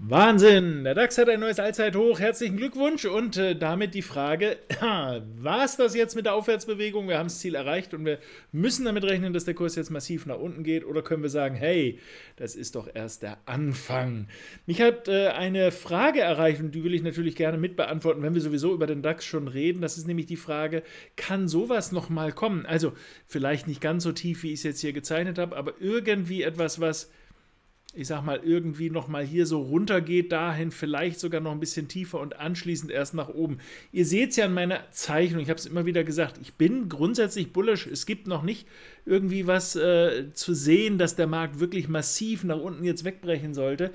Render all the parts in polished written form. Wahnsinn! Der DAX hat ein neues Allzeithoch. Herzlichen Glückwunsch und damit die Frage, war es das jetzt mit der Aufwärtsbewegung? Wir haben das Ziel erreicht und wir müssen damit rechnen, dass der Kurs jetzt massiv nach unten geht, oder können wir sagen, hey, das ist doch erst der Anfang. Mich hat eine Frage erreicht und die will ich natürlich gerne mitbeantworten, wenn wir sowieso über den DAX schon reden. Das ist nämlich die Frage, kann sowas nochmal kommen? Also vielleicht nicht ganz so tief, wie ich es jetzt hier gezeichnet habe, aber irgendwie etwas, was, ich sag mal, irgendwie nochmal hier so runter geht, dahin vielleicht sogar noch ein bisschen tiefer und anschließend erst nach oben. Ihr seht es ja an meiner Zeichnung, ich habe es immer wieder gesagt, ich bin grundsätzlich bullish. Es gibt noch nicht irgendwie was zu sehen, dass der Markt wirklich massiv nach unten jetzt wegbrechen sollte.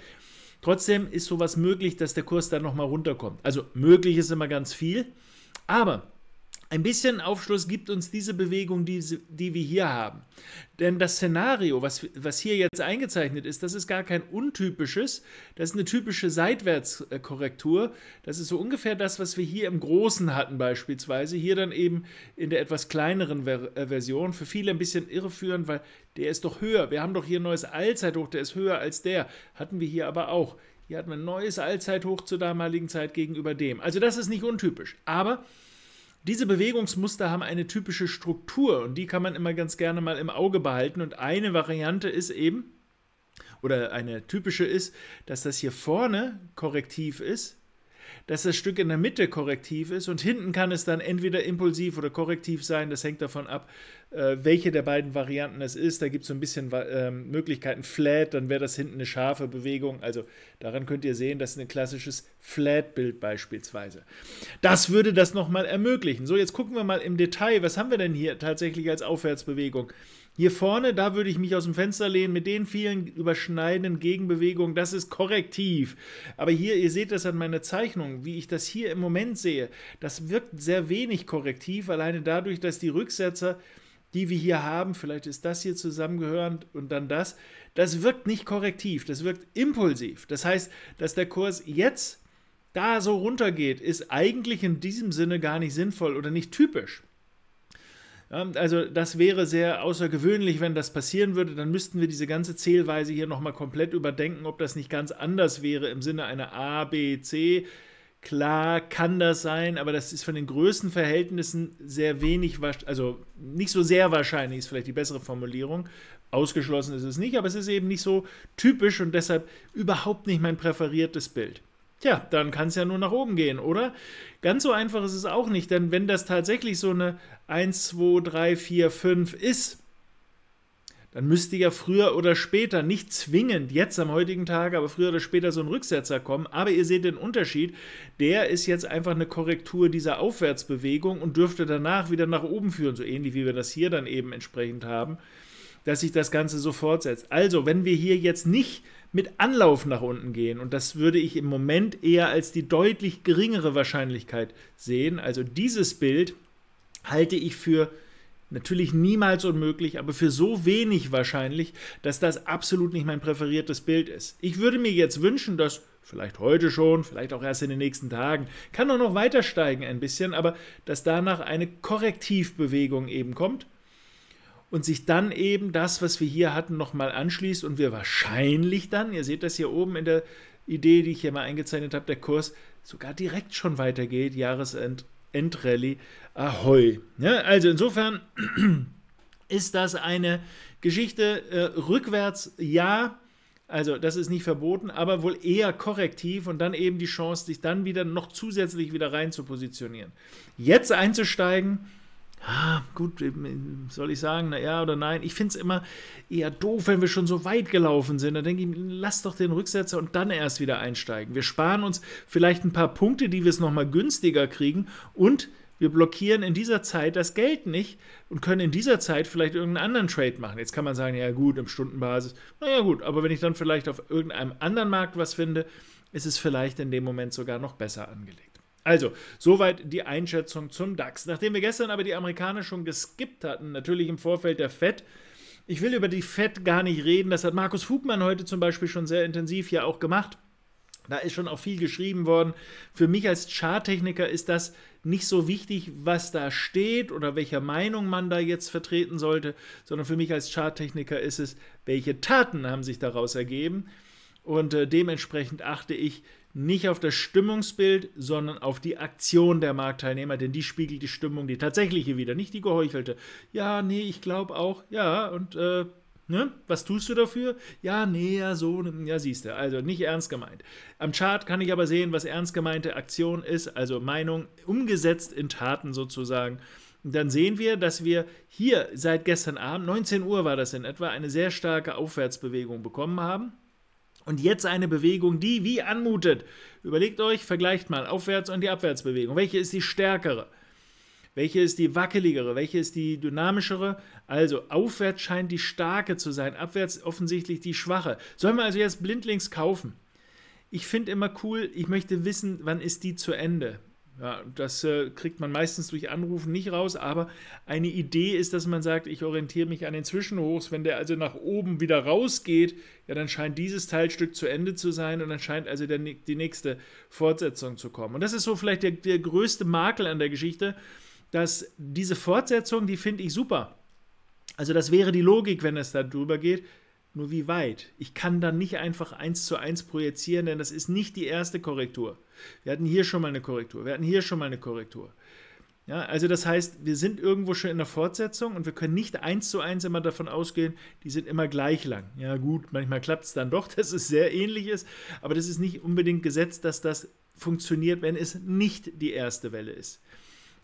Trotzdem ist sowas möglich, dass der Kurs dann nochmal runterkommt. Also möglich ist immer ganz viel, aber ein bisschen Aufschluss gibt uns diese Bewegung, die wir hier haben. Denn das Szenario, was hier jetzt eingezeichnet ist, das ist gar kein untypisches, das ist eine typische Seitwärtskorrektur. Das ist so ungefähr das, was wir hier im Großen hatten beispielsweise, hier dann eben in der etwas kleineren Version. Für viele ein bisschen irreführend, weil der ist doch höher. Wir haben doch hier ein neues Allzeithoch, der ist höher als der. Hatten wir hier aber auch. Hier hatten wir ein neues Allzeithoch zur damaligen Zeit gegenüber dem. Also das ist nicht untypisch, aber diese Bewegungsmuster haben eine typische Struktur und die kann man immer ganz gerne mal im Auge behalten. Und eine Variante ist eben, oder eine typische ist, dass das hier vorne korrektiv ist, dass das Stück in der Mitte korrektiv ist und hinten kann es dann entweder impulsiv oder korrektiv sein. Das hängt davon ab, welche der beiden Varianten es ist. Da gibt es so ein bisschen Möglichkeiten. Flat, dann wäre das hinten eine scharfe Bewegung. Also daran könnt ihr sehen, das ist ein klassisches Flat-Bild beispielsweise. Das würde das nochmal ermöglichen. So, jetzt gucken wir mal im Detail, was haben wir denn hier tatsächlich als Aufwärtsbewegung? Hier vorne, da würde ich mich aus dem Fenster lehnen mit den vielen überschneidenden Gegenbewegungen. Das ist korrektiv. Aber hier, ihr seht das an meiner Zeichnung, wie ich das hier im Moment sehe. Das wirkt sehr wenig korrektiv, alleine dadurch, dass die Rücksetzer, die wir hier haben, vielleicht ist das hier zusammengehörend und dann das, das wirkt nicht korrektiv, das wirkt impulsiv. Das heißt, dass der Kurs jetzt da so runtergeht, ist eigentlich in diesem Sinne gar nicht sinnvoll oder nicht typisch. Also das wäre sehr außergewöhnlich, wenn das passieren würde, dann müssten wir diese ganze Zählweise hier nochmal komplett überdenken, ob das nicht ganz anders wäre im Sinne einer A, B, C. Klar kann das sein, aber das ist von den Größenverhältnissen sehr wenig, also nicht so sehr wahrscheinlich, ist vielleicht die bessere Formulierung. Ausgeschlossen ist es nicht, aber es ist eben nicht so typisch und deshalb überhaupt nicht mein präferiertes Bild. Tja, dann kann es ja nur nach oben gehen, oder? Ganz so einfach ist es auch nicht, denn wenn das tatsächlich so eine 1, 2, 3, 4, 5 ist, dann müsste ja früher oder später, nicht zwingend jetzt am heutigen Tag, aber früher oder später so ein Rücksetzer kommen. Aber ihr seht den Unterschied, der ist jetzt einfach eine Korrektur dieser Aufwärtsbewegung und dürfte danach wieder nach oben führen, so ähnlich wie wir das hier dann eben entsprechend haben, dass sich das Ganze so fortsetzt. Also, wenn wir hier jetzt nicht mit Anlauf nach unten gehen, und das würde ich im Moment eher als die deutlich geringere Wahrscheinlichkeit sehen, also dieses Bild halte ich für natürlich niemals unmöglich, aber für so wenig wahrscheinlich, dass das absolut nicht mein präferiertes Bild ist. Ich würde mir jetzt wünschen, dass vielleicht heute schon, vielleicht auch erst in den nächsten Tagen, kann auch noch weiter steigen ein bisschen, aber dass danach eine Korrektivbewegung eben kommt, und sich dann eben das, was wir hier hatten, nochmal anschließt und wir wahrscheinlich dann, ihr seht das hier oben in der Idee, die ich hier mal eingezeichnet habe, der Kurs sogar direkt schon weitergeht, Jahresend-Rallye, ahoi. Ja, also insofern ist das eine Geschichte rückwärts, ja, also das ist nicht verboten, aber wohl eher korrektiv und dann eben die Chance, sich dann wieder noch zusätzlich wieder rein zu positionieren. Jetzt einzusteigen, gut, soll ich sagen, na ja oder nein? Ich finde es immer eher doof, wenn wir schon so weit gelaufen sind. Da denke ich, lass doch den Rücksetzer und dann erst wieder einsteigen. Wir sparen uns vielleicht ein paar Punkte, die wir es nochmal günstiger kriegen und wir blockieren in dieser Zeit das Geld nicht und können in dieser Zeit vielleicht irgendeinen anderen Trade machen. Jetzt kann man sagen, ja gut, im Stundenbasis, naja gut, aber wenn ich dann vielleicht auf irgendeinem anderen Markt was finde, ist es vielleicht in dem Moment sogar noch besser angelegt. Also, soweit die Einschätzung zum DAX. Nachdem wir gestern aber die Amerikaner schon geskippt hatten, natürlich im Vorfeld der FED. Ich will über die FED gar nicht reden, das hat Markus Fugmann heute zum Beispiel schon sehr intensiv ja auch gemacht. Da ist schon auch viel geschrieben worden. Für mich als Charttechniker ist das nicht so wichtig, was da steht oder welcher Meinung man da jetzt vertreten sollte, sondern für mich als Charttechniker ist es, welche Taten haben sich daraus ergeben. und dementsprechend achte ich nicht auf das Stimmungsbild, sondern auf die Aktion der Marktteilnehmer, denn die spiegelt die Stimmung, die tatsächliche wieder, nicht die geheuchelte. Ja, nee, ich glaube auch, ja, und ne? Was tust du dafür? Ja, nee, ja, so, ja, siehst du, also nicht ernst gemeint. Am Chart kann ich aber sehen, was ernst gemeinte Aktion ist, also Meinung umgesetzt in Taten sozusagen. Und dann sehen wir, dass wir hier seit gestern Abend, 19 Uhr war das in etwa, eine sehr starke Aufwärtsbewegung bekommen haben. Und jetzt eine Bewegung, die wie anmutet. Überlegt euch, vergleicht mal Aufwärts- und die Abwärtsbewegung. Welche ist die stärkere? Welche ist die wackeligere? Welche ist die dynamischere? Also aufwärts scheint die starke zu sein, abwärts offensichtlich die schwache. Sollen wir also jetzt blindlings kaufen? Ich finde immer cool, ich möchte wissen, wann ist die zu Ende? Ja, das kriegt man meistens durch Anrufen nicht raus, aber eine Idee ist, dass man sagt, ich orientiere mich an den Zwischenhochs, wenn der also nach oben wieder rausgeht, ja, dann scheint dieses Teilstück zu Ende zu sein und dann scheint also die nächste Fortsetzung zu kommen. Und das ist so vielleicht der größte Makel an der Geschichte, dass diese Fortsetzung, die finde ich super. Also das wäre die Logik, wenn es da drüber geht. Nur wie weit? Ich kann dann nicht einfach 1:1 projizieren, denn das ist nicht die erste Korrektur. Wir hatten hier schon mal eine Korrektur, wir hatten hier schon mal eine Korrektur. Ja, also das heißt, wir sind irgendwo schon in der Fortsetzung und wir können nicht 1:1 immer davon ausgehen, die sind immer gleich lang. Ja gut, manchmal klappt es dann doch, dass es sehr ähnlich ist, aber das ist nicht unbedingt gesetzt, dass das funktioniert, wenn es nicht die erste Welle ist.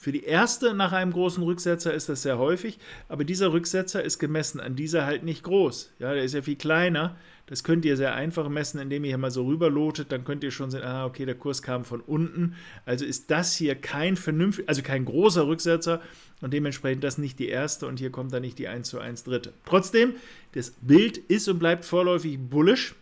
Für die erste nach einem großen Rücksetzer ist das sehr häufig, aber dieser Rücksetzer ist gemessen an dieser halt nicht groß. Ja, der ist ja viel kleiner. Das könnt ihr sehr einfach messen, indem ihr hier mal so rüberlotet. Dann könnt ihr schon sehen, ah, okay, der Kurs kam von unten. Also ist das hier kein vernünftig, also kein großer Rücksetzer und dementsprechend das nicht die erste und hier kommt dann nicht die 1:1 dritte. Trotzdem, das Bild ist und bleibt vorläufig bullisch.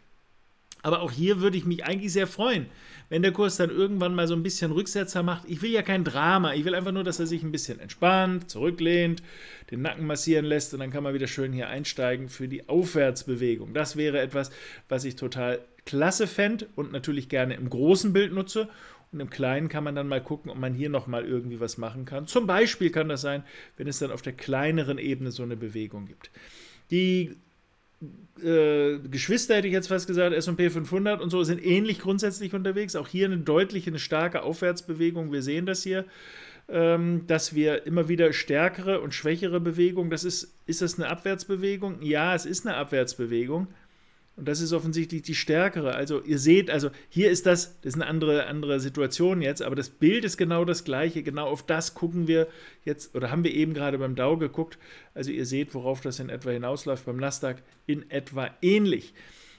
Aber auch hier würde ich mich eigentlich sehr freuen, wenn der Kurs dann irgendwann mal so ein bisschen Rücksetzer macht. Ich will ja kein Drama, ich will einfach nur, dass er sich ein bisschen entspannt, zurücklehnt, den Nacken massieren lässt und dann kann man wieder schön hier einsteigen für die Aufwärtsbewegung. Das wäre etwas, was ich total klasse fände und natürlich gerne im großen Bild nutze. Und im Kleinen kann man dann mal gucken, ob man hier nochmal irgendwie was machen kann. Zum Beispiel kann das sein, wenn es dann auf der kleineren Ebene so eine Bewegung gibt. Die Geschwister, hätte ich jetzt fast gesagt, S&P 500 und so sind ähnlich grundsätzlich unterwegs. Auch hier eine deutliche, eine starke Aufwärtsbewegung. Wir sehen das hier, dass wir immer wieder stärkere und schwächere Bewegungen, ist das eine Abwärtsbewegung? Ja, es ist eine Abwärtsbewegung und das ist offensichtlich die stärkere. Also ihr seht, also hier ist das ist eine andere Situation jetzt, aber das Bild ist genau das gleiche. Genau auf das gucken wir jetzt, oder haben wir eben gerade beim Dow geguckt. Also ihr seht, worauf das in etwa hinausläuft, beim Nasdaq in etwa ähnlich.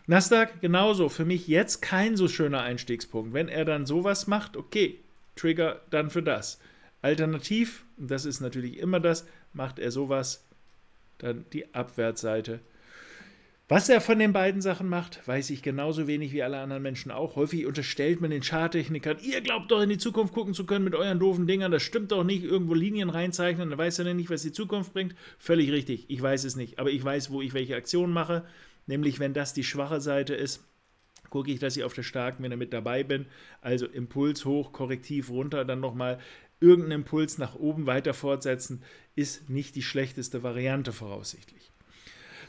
Nasdaq genauso, für mich jetzt kein so schöner Einstiegspunkt. Wenn er dann sowas macht, okay, Trigger dann für das. Alternativ, und das ist natürlich immer das, macht er sowas, dann die Abwärtsseite. Was er von den beiden Sachen macht, weiß ich genauso wenig wie alle anderen Menschen auch. Häufig unterstellt man den Charttechnikern, ihr glaubt doch in die Zukunft gucken zu können mit euren doofen Dingern, das stimmt doch nicht, irgendwo Linien reinzeichnen, dann weiß er nicht, was die Zukunft bringt. Völlig richtig, ich weiß es nicht, aber ich weiß, wo ich welche Aktion mache, nämlich wenn das die schwache Seite ist, gucke ich, dass ich auf der starken wieder mit dabei bin, also Impuls hoch, Korrektiv runter, dann nochmal irgendeinen Impuls nach oben weiter fortsetzen, ist nicht die schlechteste Variante voraussichtlich.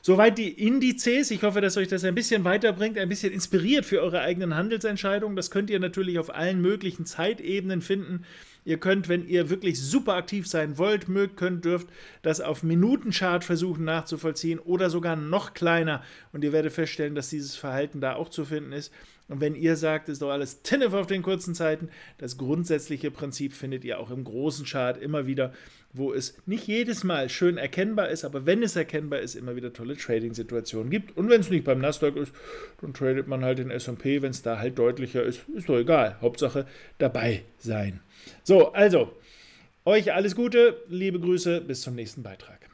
Soweit die Indizes. Ich hoffe, dass euch das ein bisschen weiterbringt, ein bisschen inspiriert für eure eigenen Handelsentscheidungen. Das könnt ihr natürlich auf allen möglichen Zeitebenen finden. Ihr könnt, wenn ihr wirklich super aktiv sein wollt, dürft das auf Minutenchart versuchen nachzuvollziehen oder sogar noch kleiner. Und ihr werdet feststellen, dass dieses Verhalten da auch zu finden ist. Und wenn ihr sagt, ist doch alles Tinnef auf den kurzen Zeiten, das grundsätzliche Prinzip findet ihr auch im großen Chart immer wieder, wo es nicht jedes Mal schön erkennbar ist, aber wenn es erkennbar ist, immer wieder tolle Trading-Situationen gibt. Und wenn es nicht beim Nasdaq ist, dann tradet man halt den S&P, wenn es da halt deutlicher ist, ist doch egal. Hauptsache dabei sein. So, also, euch alles Gute, liebe Grüße, bis zum nächsten Beitrag.